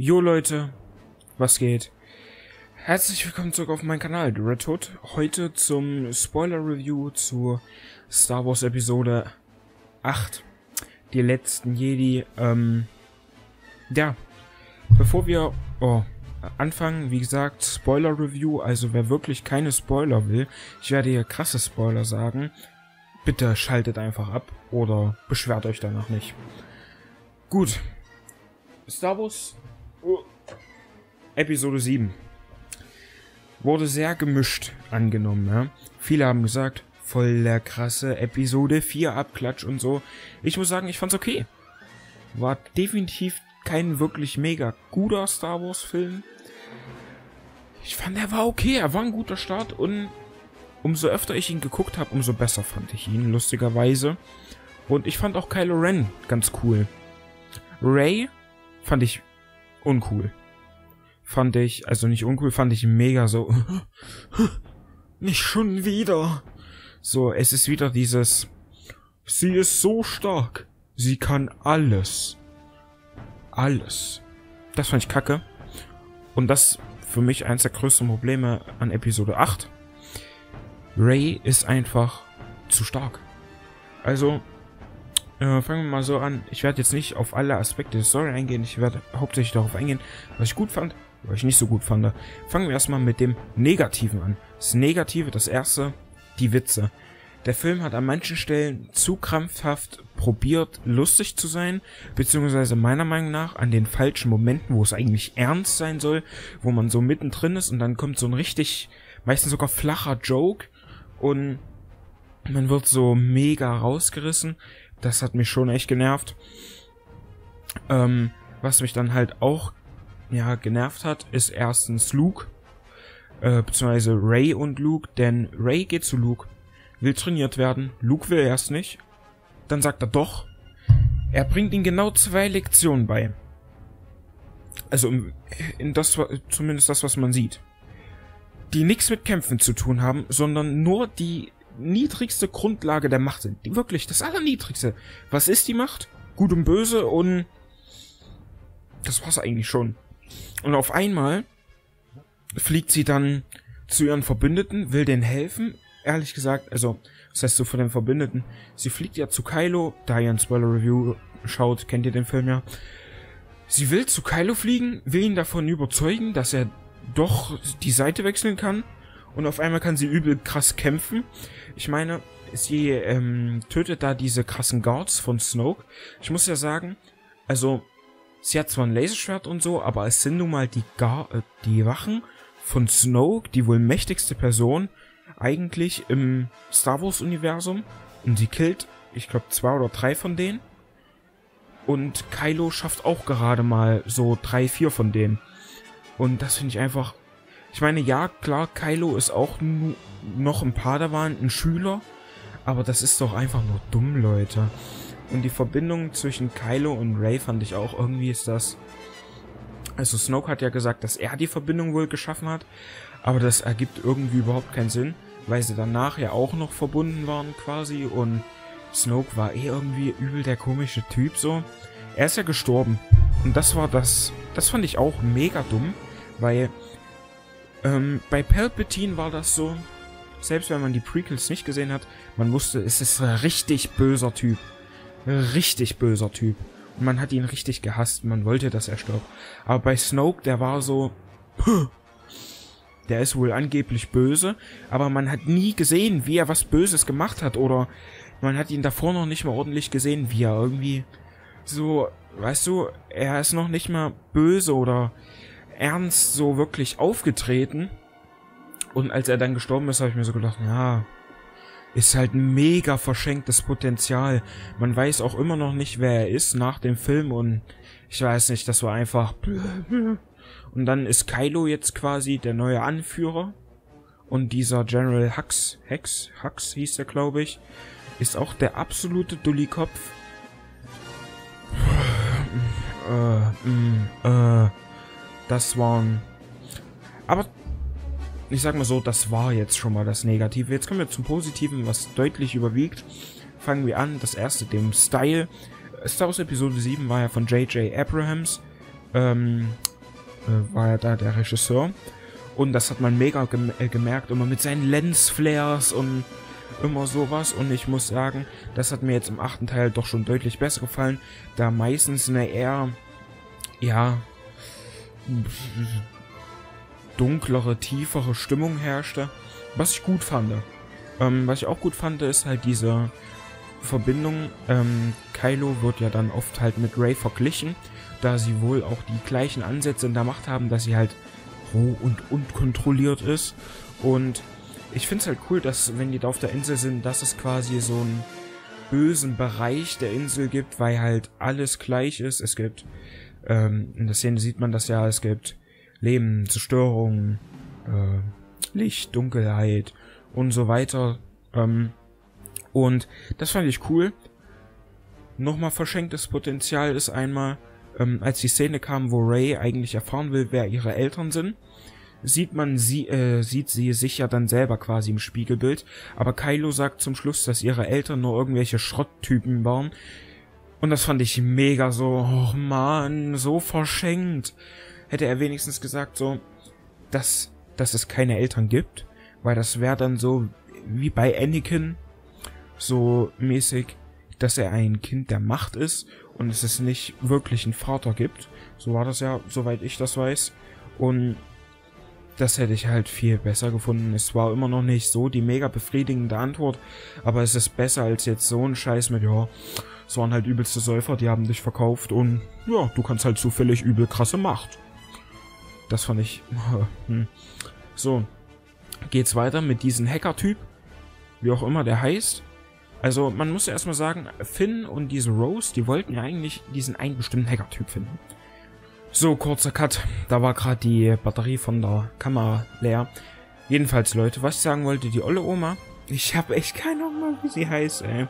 Jo Leute, was geht? Herzlich willkommen zurück auf meinem Kanal, Red Hood. Heute zum Spoiler-Review zu Star Wars Episode 8, die letzten Jedi. Ja, bevor wir anfangen, wie gesagt, Spoiler-Review, also wer wirklich keine Spoiler will, ich werde hier krasse Spoiler sagen, bitte schaltet einfach ab oder beschwert euch danach nicht. Gut, Star Wars Episode 7 wurde sehr gemischt angenommen, ja? Viele haben gesagt, voll der krasse Episode 4 Abklatsch und so. Ich muss sagen, ich fand's okay. War definitiv kein wirklich mega guter Star Wars Film. Ich fand, er war okay, er war ein guter Start und umso öfter ich ihn geguckt habe, umso besser fand ich ihn, lustigerweise. Und ich fand auch Kylo Ren ganz cool. Rey fand ich uncool. Fand ich, also nicht uncool, fand ich mega so, nicht schon wieder. So, es ist wieder dieses, sie ist so stark, sie kann alles. Alles. Das fand ich kacke. Und das für mich eins der größten Probleme an Episode 8. Rey ist einfach zu stark. Also, fangen wir mal so an. Ich werde jetzt nicht auf alle Aspekte der Story eingehen. Ich werde hauptsächlich darauf eingehen, was ich gut fand. Weil ich nicht so gut fand. Fangen wir erstmal mit dem Negativen an. Das Negative, das erste, die Witze. Der Film hat an manchen Stellen zu krampfhaft probiert, lustig zu sein, beziehungsweise meiner Meinung nach an den falschen Momenten, wo es eigentlich ernst sein soll, wo man so mittendrin ist und dann kommt so ein richtig, meistens sogar flacher Joke und man wird so mega rausgerissen. Das hat mich schon echt genervt. Was mich dann halt auch genervt hat, ist erstens Luke, beziehungsweise Rey und Luke, denn Rey geht zu Luke, will trainiert werden, Luke will erst nicht, dann sagt er doch, er bringt ihm genau 2 Lektionen bei. Also in das, zumindest das, was man sieht. Die nichts mit Kämpfen zu tun haben, sondern nur die niedrigste Grundlage der Macht sind. Die wirklich, das Allerniedrigste. Was ist die Macht? Gut und Böse und das war's eigentlich schon. Und auf einmal fliegt sie dann zu ihren Verbündeten, will denen helfen. Ehrlich gesagt, also, was heißt so von den Verbündeten? Sie fliegt ja zu Kylo, da ihr ein Spoiler-Review schaut, kennt ihr den Film ja. Sie will zu Kylo fliegen, will ihn davon überzeugen, dass er doch die Seite wechseln kann. Und auf einmal kann sie übel krass kämpfen. Ich meine, sie tötet da diese krassen Guards von Snoke. Ich muss ja sagen, also, sie hat zwar ein Laserschwert und so, aber es sind nun mal die Wachen von Snoke, die wohl mächtigste Person eigentlich im Star Wars Universum. Und sie killt, ich glaube, 2 oder 3 von denen. Und Kylo schafft auch gerade mal so 3, 4 von denen. Und das finde ich einfach... Ich meine, ja, klar, Kylo ist auch noch ein Padawan, ein Schüler. Aber das ist doch einfach nur dumm, Leute. Und die Verbindung zwischen Kylo und Rey fand ich auch, irgendwie ist das... Also Snoke hat ja gesagt, dass er die Verbindung wohl geschaffen hat, aber das ergibt irgendwie überhaupt keinen Sinn, weil sie danach ja auch noch verbunden waren quasi und Snoke war eh irgendwie übel der komische Typ so. Er ist ja gestorben und das war das... Das fand ich auch mega dumm, weil bei Palpatine war das so, selbst wenn man die Prequels nicht gesehen hat, man wusste, es ist ein richtig böser Typ. Richtig böser Typ. Und man hat ihn richtig gehasst. Man wollte, dass er stirbt. Aber bei Snoke, der war so... Der ist wohl angeblich böse. Aber man hat nie gesehen, wie er was Böses gemacht hat. Oder man hat ihn davor noch nicht mal ordentlich gesehen, wie er irgendwie... So, weißt du, er ist noch nicht mal böse oder ernst so wirklich aufgetreten. Und als er dann gestorben ist, habe ich mir so gedacht, ja... Ist halt mega verschenktes Potenzial. Man weiß auch immer noch nicht, wer er ist nach dem Film und ich weiß nicht, das war einfach... Und dann ist Kylo jetzt quasi der neue Anführer und dieser General Hux, Hux hieß er, glaube ich, ist auch der absolute Dullikopf. Das waren... Aber Ich sag mal so, das war jetzt schon mal das Negative. Jetzt kommen wir zum Positiven, was deutlich überwiegt. Fangen wir an, das erste, dem Style. Star Wars Episode 7 war ja von JJ Abrahams, war ja da der Regisseur. Und das hat man mega gemerkt, immer mit seinen Lensflares und immer sowas. Und ich muss sagen, das hat mir jetzt im 8. Teil doch schon deutlich besser gefallen, da meistens eine eher, ja, dunklere, tiefere Stimmung herrschte, was ich gut fand. Was ich auch gut fand, ist halt diese Verbindung. Kylo wird ja dann oft halt mit Rey verglichen, da sie wohl auch die gleichen Ansätze in der Macht haben, dass sie halt roh und unkontrolliert ist. Und ich finde es halt cool, dass, wenn die da auf der Insel sind, dass es quasi so einen bösen Bereich der Insel gibt, weil halt alles gleich ist. Es gibt, in der Szene sieht man das ja, es gibt Leben, Zerstörung, Licht, Dunkelheit und so weiter. Und das fand ich cool. Nochmal verschenktes Potenzial ist einmal, als die Szene kam, wo Rey eigentlich erfahren will, wer ihre Eltern sind, sieht sie sich ja dann selber quasi im Spiegelbild. Aber Kylo sagt zum Schluss, dass ihre Eltern nur irgendwelche Schrotttypen waren. Und das fand ich mega so, oh Mann, so verschenkt. Hätte er wenigstens gesagt so, dass es keine Eltern gibt, weil das wäre dann so wie bei Anakin, so mäßig, dass er ein Kind der Macht ist und dass es nicht wirklich einen Vater gibt. So war das ja, soweit ich das weiß. Und das hätte ich halt viel besser gefunden. Es war immer noch nicht so die mega befriedigende Antwort, aber es ist besser als jetzt so ein Scheiß mit, ja, es waren halt übelste Säufer, die haben dich verkauft und ja, du kannst halt zufällig übel krasse Macht. Das fand ich... So, geht's weiter mit diesem Hacker-Typ, wie auch immer der heißt. Also, man muss ja erstmal sagen, Finn und diese Rose, die wollten ja eigentlich diesen einen bestimmten Hacker-Typ finden. So, kurzer Cut, da war gerade die Batterie von der Kamera leer. Jedenfalls, Leute, was ich sagen wollte, die olle Oma, ich habe echt keine Ahnung, wie sie heißt, ey.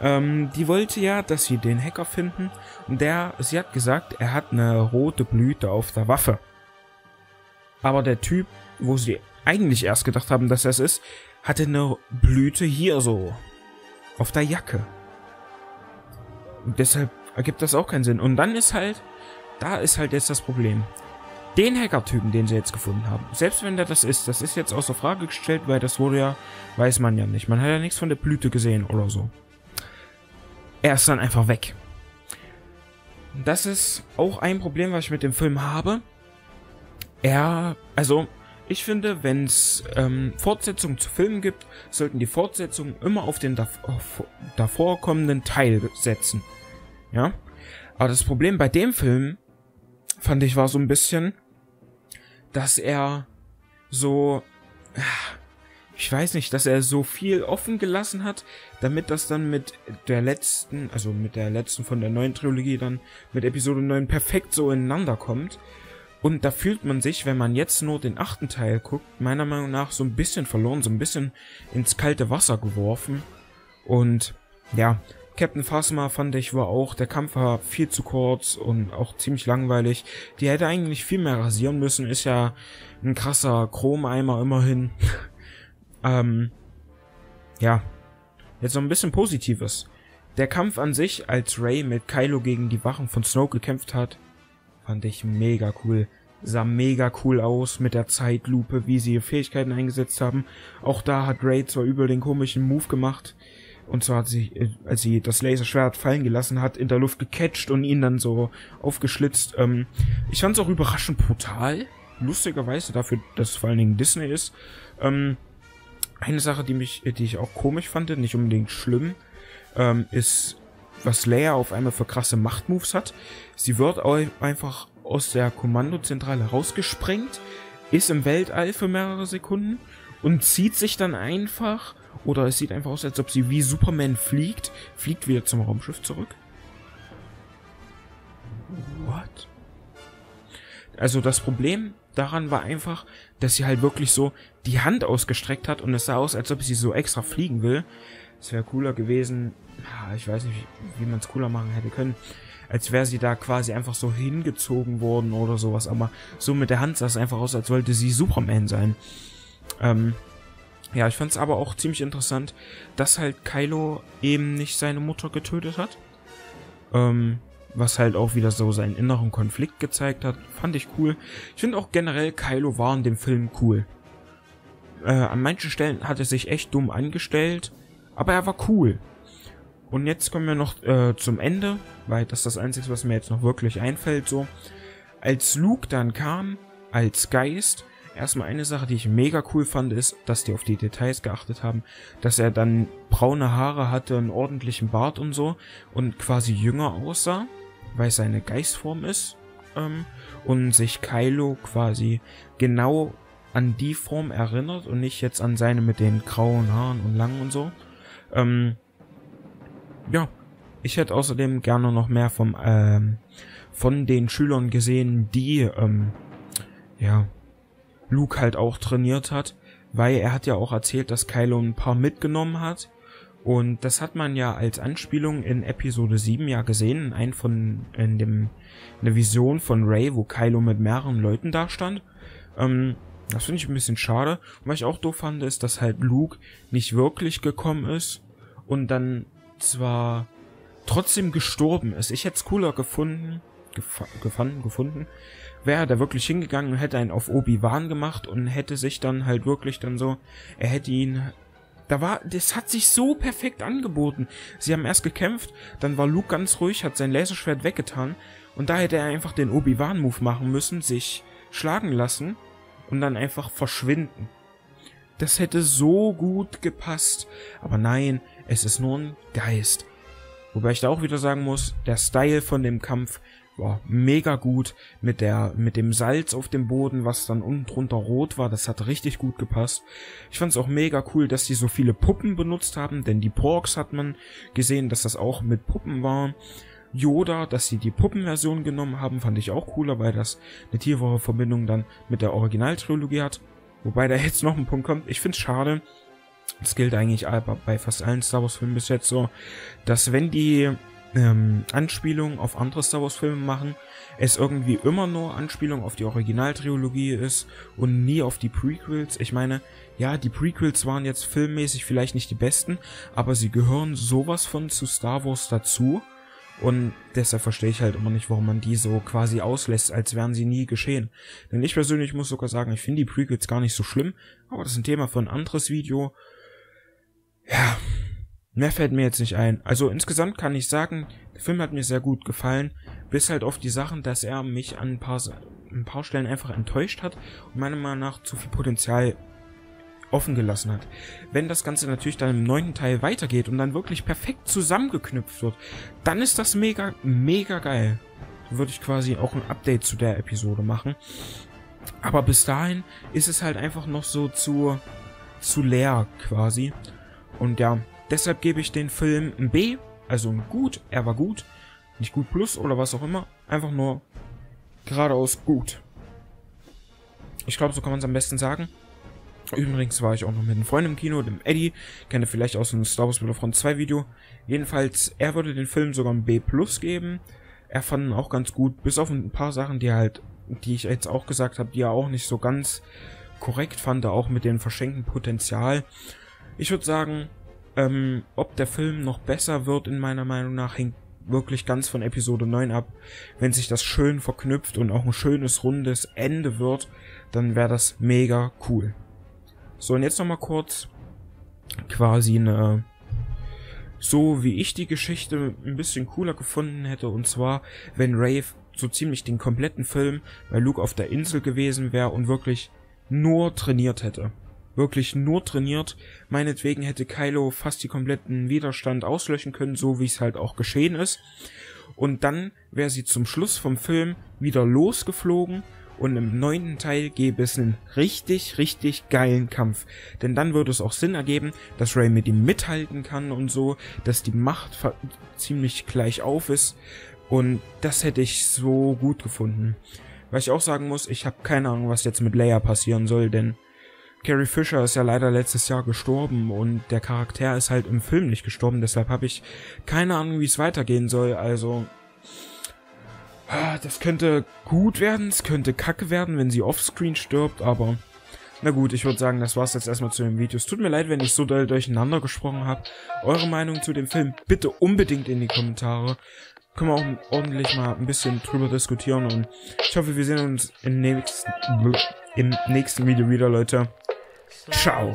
Die wollte ja, dass sie den Hacker finden, und sie hat gesagt, er hat eine rote Blüte auf der Waffe. Aber der Typ, wo sie eigentlich erst gedacht haben, dass er es ist, hatte eine Blüte hier so, auf der Jacke. Und deshalb ergibt das auch keinen Sinn. Und dann ist halt, da ist halt jetzt das Problem. Den Hacker-Typen, den sie jetzt gefunden haben, selbst wenn der das ist jetzt außer Frage gestellt, weil das wurde ja, weiß man ja nicht. Man hat ja nichts von der Blüte gesehen oder so. Er ist dann einfach weg. Das ist auch ein Problem, was ich mit dem Film habe. Also, ich finde, wenn es Fortsetzungen zu Filmen gibt, sollten die Fortsetzungen immer auf den davorkommenden Teil setzen. Ja? Aber das Problem bei dem Film, fand ich, war so ein bisschen, dass er so... Ich weiß nicht, dass er so viel offen gelassen hat, damit das dann mit der letzten, von der neuen Trilogie dann mit Episode 9 perfekt so ineinander kommt. Und da fühlt man sich, wenn man jetzt nur den 8. Teil guckt, meiner Meinung nach so ein bisschen verloren, so ein bisschen ins kalte Wasser geworfen. Und ja, Captain Phasma, fand ich, war auch, der Kampf war viel zu kurz und auch ziemlich langweilig. Die hätte eigentlich viel mehr rasieren müssen, ist ja ein krasser Chromeimer immerhin. Ja, jetzt noch ein bisschen Positives. Der Kampf an sich, als Rey mit Kylo gegen die Wachen von Snoke gekämpft hat, fand ich mega cool. Sah mega cool aus mit der Zeitlupe, wie sie Fähigkeiten eingesetzt haben. Auch da hat Rey zwar über den komischen Move gemacht, und zwar hat sie, als sie das Laserschwert fallen gelassen hat, in der Luft gecatcht und ihn dann so aufgeschlitzt. Ich fand es auch überraschend brutal. Lustigerweise dafür, dass es vor allen Dingen Disney ist. Eine Sache, die ich auch komisch fand, nicht unbedingt schlimm, ist, was Leia auf einmal für krasse Machtmoves hat. Sie wird einfach aus der Kommandozentrale rausgesprengt, ist im Weltall für mehrere Sekunden und zieht sich dann einfach, oder es sieht einfach aus, als ob sie wie Superman fliegt, wieder zum Raumschiff zurück. What? Also das Problem daran war einfach, dass sie halt wirklich so die Hand ausgestreckt hat und es sah aus, als ob sie so extra fliegen will. Es wäre cooler gewesen, ich weiß nicht, wie man es cooler machen hätte können, als wäre sie da quasi einfach so hingezogen worden oder sowas, aber so mit der Hand sah es einfach aus, als wollte sie Superman sein. Ja, ich fand es aber auch ziemlich interessant, dass halt Kylo eben nicht seine Mutter getötet hat. Was halt auch wieder so seinen inneren Konflikt gezeigt hat. Fand ich cool. Ich finde auch generell, Kylo war in dem Film cool. An manchen Stellen hat er sich echt dumm angestellt, aber er war cool. Und jetzt kommen wir noch zum Ende, weil das ist das Einzige, was mir jetzt noch wirklich einfällt. So, als Luke dann kam, als Geist, erstmal eine Sache, die ich mega cool fand, ist, dass die auf die Details geachtet haben, dass er dann braune Haare hatte, einen ordentlichen Bart und so und quasi jünger aussah, weil es seine Geistform ist, und sich Kylo quasi genau an die Form erinnert und nicht jetzt an seine mit den grauen Haaren und langen und so. Ja, ich hätte außerdem gerne noch mehr vom von den Schülern gesehen, die ja Luke halt auch trainiert hat, weil er hat ja auch erzählt, dass Kylo ein paar mitgenommen hat und das hat man ja als Anspielung in Episode 7 ja gesehen, in der Vision von Rey, wo Kylo mit mehreren Leuten da stand. Das finde ich ein bisschen schade. Und was ich auch doof fand, ist, dass halt Luke nicht wirklich gekommen ist und dann zwar trotzdem gestorben ist. Ich hätte es cooler gefunden, wäre da wirklich hingegangen und hätte einen auf Obi-Wan gemacht und hätte sich dann halt wirklich dann so, er hätte ihn, das hat sich so perfekt angeboten. Sie haben erst gekämpft, dann war Luke ganz ruhig, hat sein Laserschwert weggetan und da hätte er einfach den Obi-Wan-Move machen müssen, sich schlagen lassen und dann einfach verschwinden. Das hätte so gut gepasst, aber nein, es ist nur ein Geist. Wobei ich da auch wieder sagen muss, der Style von dem Kampf war mega gut, mit dem Salz auf dem Boden, was dann unten drunter rot war, das hat richtig gut gepasst. Ich fand es auch mega cool, dass die so viele Puppen benutzt haben, denn die Porks hat man gesehen, dass das auch mit Puppen war. Yoda, dass sie die Puppenversion genommen haben, fand ich auch cooler, weil das eine tiefere Verbindung dann mit der Originaltrilogie hat. Wobei da jetzt noch ein Punkt kommt, ich find's schade, das gilt eigentlich bei fast allen Star Wars Filmen bis jetzt so, dass wenn die Anspielungen auf andere Star Wars Filme machen, es irgendwie immer nur Anspielung auf die Originaltrilogie ist und nie auf die Prequels. Ich meine, ja, die Prequels waren jetzt filmmäßig vielleicht nicht die besten, aber sie gehören sowas von zu Star Wars dazu und deshalb verstehe ich halt immer nicht, warum man die so quasi auslässt, als wären sie nie geschehen. Denn ich persönlich muss sogar sagen, ich finde die Prequels gar nicht so schlimm, aber das ist ein Thema für ein anderes Video. Ja, mehr fällt mir jetzt nicht ein. Also insgesamt kann ich sagen, der Film hat mir sehr gut gefallen, bis halt auf die Sachen, dass er mich an ein paar Stellen einfach enttäuscht hat und meiner Meinung nach zu viel Potenzial offen gelassen hat. Wenn das Ganze natürlich dann im 9. Teil weitergeht und dann wirklich perfekt zusammengeknüpft wird, dann ist das mega, mega geil. Da würde ich quasi auch ein Update zu der Episode machen. Aber bis dahin ist es halt einfach noch so zu leer quasi. Und ja, deshalb gebe ich den Film ein B, also ein gut, er war gut, nicht gut plus oder was auch immer, einfach nur geradeaus gut. Ich glaube, so kann man es am besten sagen. Übrigens war ich auch noch mit einem Freund im Kino, dem Eddie, kennt ihr vielleicht aus dem Star Wars Battlefront 2 Video. Jedenfalls, er würde den Film sogar ein B plus geben, er fand ihn auch ganz gut, bis auf ein paar Sachen, die ich jetzt auch gesagt habe, die er auch nicht so ganz korrekt fand, auch mit dem verschenkten Potenzial. Ich würde sagen, ob der Film noch besser wird, in meiner Meinung nach, hängt wirklich ganz von Episode 9 ab. Wenn sich das schön verknüpft und auch ein schönes, rundes Ende wird, dann wäre das mega cool. So, und jetzt nochmal kurz quasi eine, so wie ich die Geschichte ein bisschen cooler gefunden hätte, und zwar, wenn Rey so ziemlich den kompletten Film bei Luke auf der Insel gewesen wäre und wirklich nur trainiert hätte. Meinetwegen hätte Kylo fast die kompletten Widerstand auslöschen können, so wie es halt auch geschehen ist. Und dann wäre sie zum Schluss vom Film wieder losgeflogen und im 9. Teil gäbe es einen richtig, richtig geilen Kampf. Denn dann würde es auch Sinn ergeben, dass Rey mit ihm mithalten kann und so, dass die Macht ziemlich gleich auf ist und das hätte ich so gut gefunden. Weil ich auch sagen muss, ich habe keine Ahnung, was jetzt mit Leia passieren soll, denn Carrie Fisher ist ja leider letztes Jahr gestorben und der Charakter ist halt im Film nicht gestorben, deshalb habe ich keine Ahnung, wie es weitergehen soll, also das könnte gut werden, es könnte kacke werden, wenn sie offscreen stirbt, aber Na gut, ich würde sagen, das war's jetzt erstmal zu den Videos. Tut mir leid, wenn ich so doll durcheinander gesprochen habe. Eure Meinung zu dem Film bitte unbedingt in die Kommentare. Können wir auch ordentlich mal ein bisschen drüber diskutieren. Und ich hoffe, wir sehen uns im nächsten Video wieder, Leute. Ciao.